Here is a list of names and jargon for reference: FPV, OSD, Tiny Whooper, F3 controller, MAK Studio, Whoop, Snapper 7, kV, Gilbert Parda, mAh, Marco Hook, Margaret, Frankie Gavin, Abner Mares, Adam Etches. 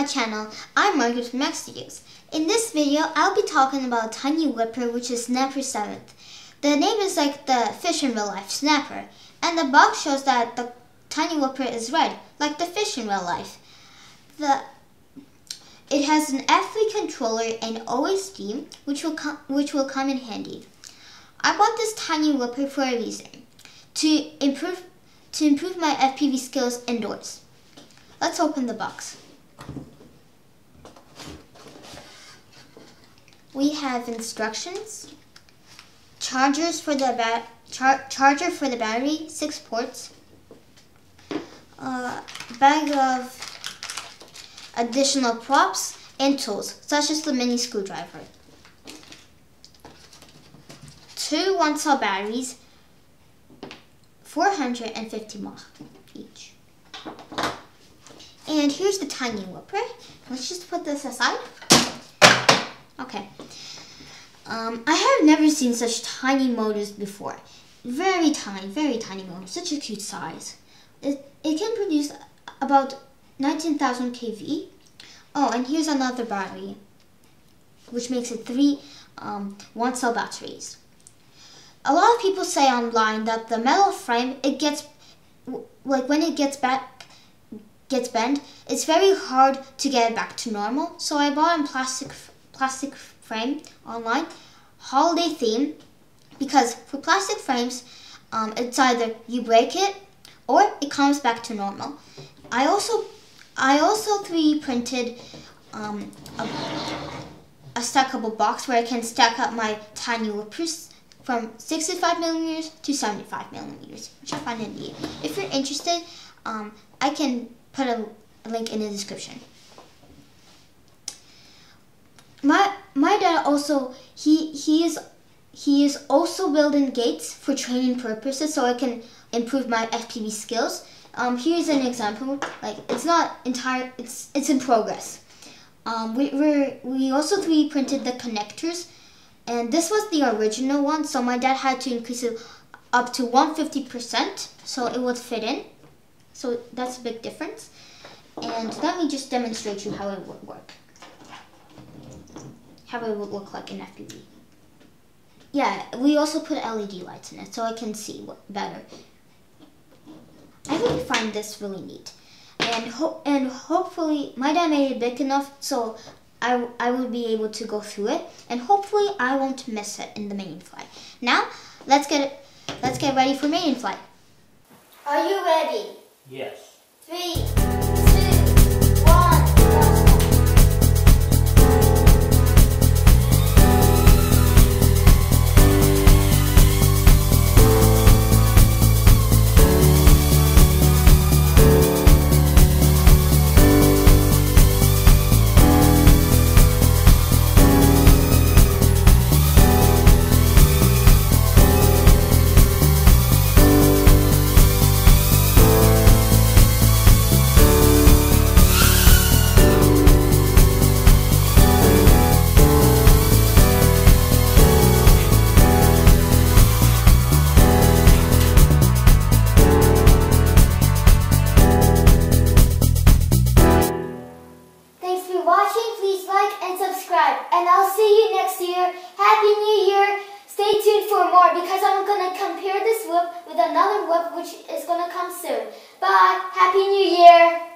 my channel. I'm Margaret from MAK Studio. In this video, I'll be talking about Tiny Whooper, which is Snapper 7. The name is like the fish in real life, Snapper, and the box shows that the Tiny Whooper is red, like the fish in real life. It has an F3 controller and OSD, which will come in handy. I bought this Tiny Whooper for a reason, to improve my FPV skills indoors. Let's open the box. We have instructions, charger for the battery, 6 ports, a bag of additional props and tools, such as the mini screwdriver, 2 1-cell batteries, 450 mAh each. And here's the Tiny Whooper. Let's just put this aside. Okay. I have never seen such tiny motors before. Very tiny motors. Such a cute size. It can produce about 19,000 kV. Oh, and here's another battery, which makes it 3 1-cell batteries. A lot of people say online that the metal frame, it gets, like when it gets bent, it's very hard to get it back to normal. So I bought a plastic frame online, holiday theme, because for plastic frames, it's either you break it or it comes back to normal. I also 3D printed a stackable box where I can stack up my Tiny Whoopers from 65mm to 75mm, which I find in neat. If you're interested, I can put a link in the description. My dad also he is also building gates for training purposes, so I can improve my FPV skills. Here's an example. Like, it's not entire. It's in progress. We also 3D printed the connectors, and this was the original one. So my dad had to increase it up to 150%, so it would fit in. So that's a big difference. And let me just demonstrate you how it would work. How it would look like in FPV. Yeah, we also put LED lights in it so I can see better. I really find this really neat. And hopefully, my dad made it big enough so I would be able to go through it. And hopefully I won't miss it in the maiden flight. Now, let's get ready for maiden flight. Are you ready? Yes. 3, 2, 1. And I'll see you next year. Happy New Year. Stay tuned for more, because I'm going to compare this whoop with another whoop which is going to come soon. Bye. Happy New Year.